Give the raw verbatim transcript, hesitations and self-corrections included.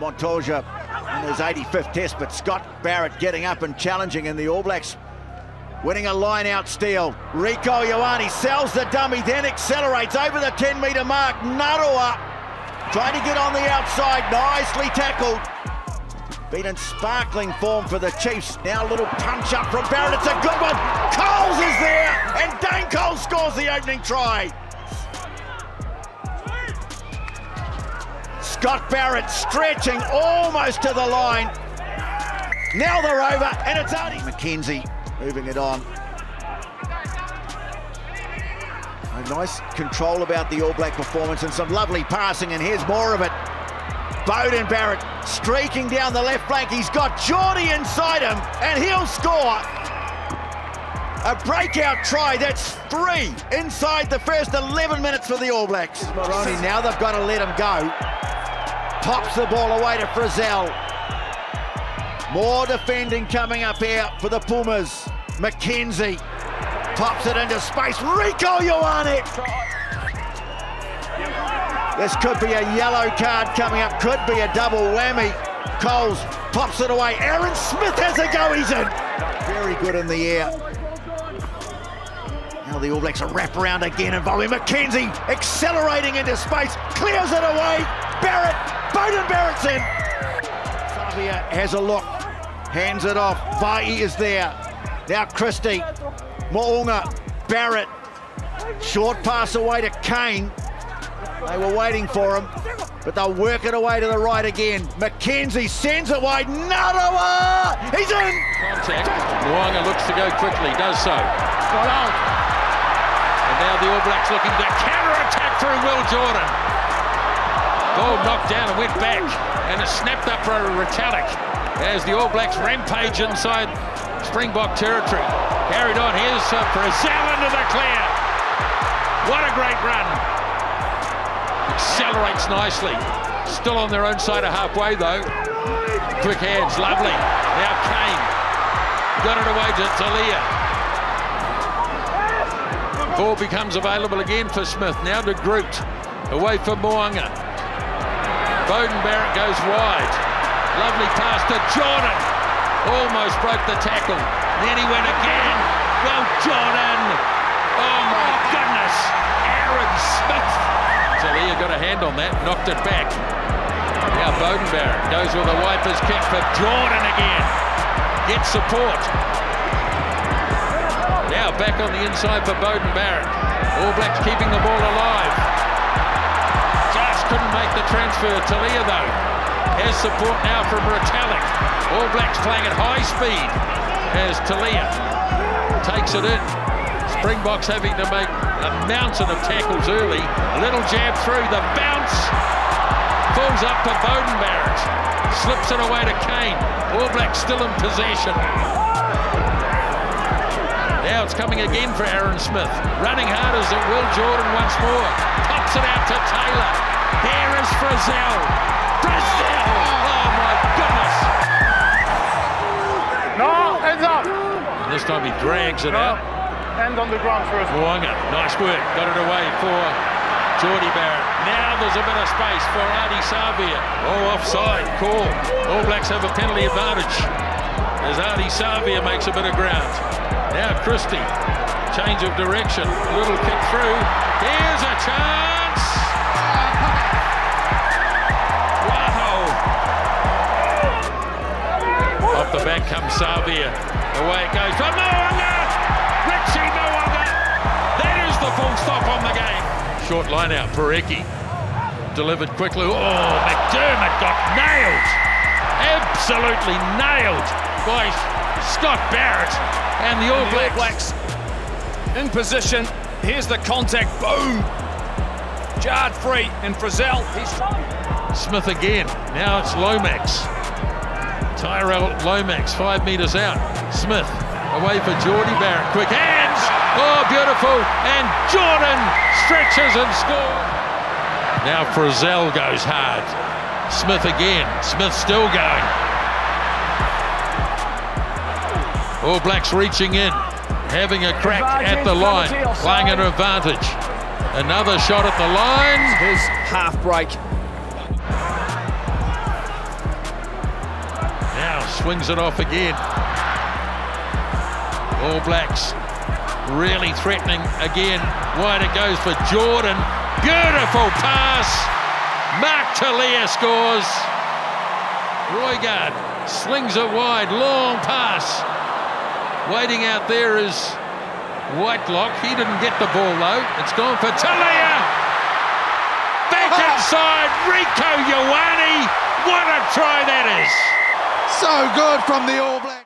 Montoya in his eighty-fifth test, but Scott Barrett getting up and challenging, and the All Blacks winning a line-out steal. Rieko Ioane sells the dummy, then accelerates over the ten-metre mark. Narawa trying to get on the outside, nicely tackled. Been in sparkling form for the Chiefs. Now a little punch up from Barrett, it's a good one. Coles is there, and Dane Coles scores the opening try. Scott Barrett stretching almost to the line. Now they're over, and it's Artie McKenzie moving it on. A nice control about the All Black performance and some lovely passing, and here's more of it. Beauden Barrett streaking down the left flank. He's got Jordie inside him, and he'll score. A breakout try, that's three inside the first eleven minutes for the All Blacks. Moroni, now they've got to let him go. Pops the ball away to Frizzell. More defending coming up here for the Pumas. McKenzie pops it into space. Rieko Ioane! This could be a yellow card coming up, could be a double whammy. Coles pops it away. Aaron Smith has a go, he's in. Very good in the air. Now the All Blacks are wrap around again, involving McKenzie accelerating into space, clears it away. Barrett. Beauden Barrett's in. Savea has a look, hands it off. Vai is there. Now Christie, Mo'unga, Barrett. Short pass away to Kane. They were waiting for him, but they'll work it away to the right again. McKenzie sends it wide. Narawa! He's in! Contact. Mo'unga looks to go quickly, does so. Well, and now the All Blacks looking to counter-attack through Will Jordan. Ball knocked down and went back, and it's snapped up for Retallick as the All Blacks rampage inside Springbok territory. Carried on, here's Frizzell into the clear. What a great run. Accelerates nicely. Still on their own side of halfway though. Quick hands, lovely. Now Kane. Got it away to Taylor. Ball becomes available again for Smith. Now to Groot. Away for Mo'unga. Beauden Barrett goes wide. Lovely pass to Jordan. Almost broke the tackle. Then he went again. Well, Jordan. Oh, my goodness. Aaron Smith. Telea got a hand on that. Knocked it back. Now Beauden Barrett goes with a wiper's kick for Jordan again. Gets support. Now back on the inside for Beauden Barrett. All Blacks keeping the ball alive. Couldn't make the transfer. Talia though has support now from Retallick. All Blacks playing at high speed as Talia takes it in. Springboks having to make a mountain of tackles early. A little jab through, the bounce falls up to Beauden Barrett. Slips it away to Kane. All Blacks still in possession. Now it's coming again for Aaron Smith. Running hard as it will Jordan once more. Pops it out to Taylor. Here is Frizzell. Frizzell! Oh my goodness! No, hands up! And this time he drags it no. out. Hand on the ground first. Mo'unga, nice work. Got it away for Jordie Barrett. Now there's a bit of space for Ardie Savea. Oh, offside call. All Blacks have a penalty advantage as Ardie Savea makes a bit of ground. Now Christie, change of direction. A little kick through. Here's a chance! Off the back comes Savea. Away it goes from Mo'unga! Richie Mo'unga! That is the full stop on the game. Short line out for Eke. Delivered quickly. Oh, McDermott got nailed. Absolutely nailed by Scott Barrett. And the All Blacks in position. Here's the contact. Boom! Jarred free. And Frizzell, he's Smith again. Now it's Lomax. Tyrell Lomax, five metres out. Smith, away for Jordie Barrett. Quick hands! Oh, beautiful! And Jordan stretches and scores. Now Frizzell goes hard. Smith again. Smith still going. All Blacks reaching in, having a crack at the line, playing an advantage. Another shot at the line. His half break. swings it off again. All Blacks really threatening again. Wide it goes for Jordan. Beautiful pass. Mark Telea scores. Roygaard slings it wide. Long pass. Waiting out there is Whitelock. He didn't get the ball though. It's gone for Telea. Back inside. Rieko Ioane. What a try that is. So good from the All Blacks.